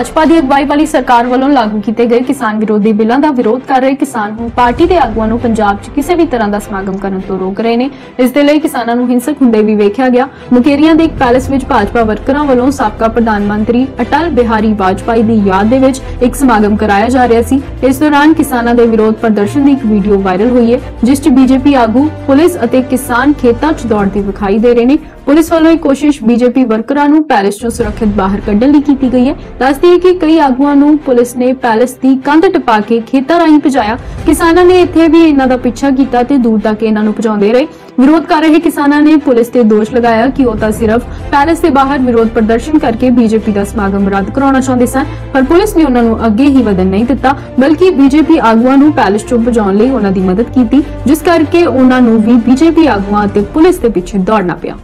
भाजपा की अगवाई वाली सरकार वालों लागू किए गए किसान विरोधी बिलों का विरोध कर रहे किसान हुण पार्टी के आगुआ नूं पंजाब च किसी भी तरह का समागम करने तो रोक रहे हैं। इस दे लई किसानां नूं हिंसक हुंदे भी वेखिया गया। मुकेरियां दे इक पैलेस विच भाजपा वर्करां वालों साबका प्रधानमंत्री अटल बिहारी वाजपेयी की याद दे विच एक समागम कराया जा रहा सी। इस दौरान किसानां दे विरोध प्रदर्शन की एक वीडियो वायरल हुई है, जिस च बीजेपी आगू पुलिस अते किसान खेतां च दौड़दे विखाई दे रहे हैं। पुलिस वालों एक कोशिश बीजेपी वर्करां नूं पैलेस चों सुरक्षित बाहर कड्ढण लई कीती गई है। दस्सदे कि कई आगुआं नूं पुलिस ने पैलेस की कंध टपा के खेतां राहीं भजाया। किसानां ने इत्थे भी इन्हां दा पीछा कीता ते दूर तक इन्हां नूं भजाउंदे रहे। विरोध कर रहे किसानां ने पुलिस ते दोष लगाया कि ओह तां सिर्फ पैलेस दे बाहर विरोध प्रदर्शन करके बीजेपी दा समागम रद्द कराउणा चाहुंदे सन, पर पुलिस ने उन्हां नूं अगे ही वधण नहीं दित्ता, बल्कि बीजेपी आगुआं नूं पैलेस चों भजाउण लई उन्हां दी मदद कीती, जिस करके उन्हां नूं भी बीजेपी आगुआं ते पुलिस दे पिछे दौड़ना पिया।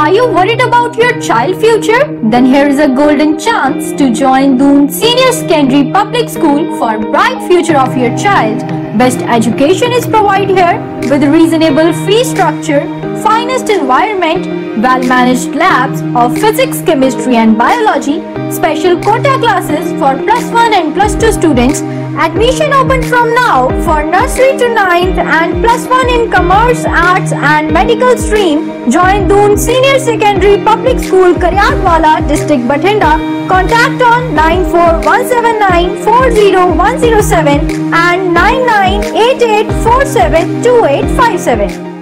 Are you worried about your child future? Then here is a golden chance to join Doon Senior Secondary Public School for bright future of your child. Best education is provided here with reasonable fee structure, finest environment, well-managed labs of physics, chemistry and biology, special quota classes for plus 1 and plus 2 students. Admission open from now for nursery to 9th and plus 1 in commerce, arts and medical stream. Join Doon Senior Secondary Public School, Karyakwala, District Bathinda. Contact on 9417940107 and 9988472857.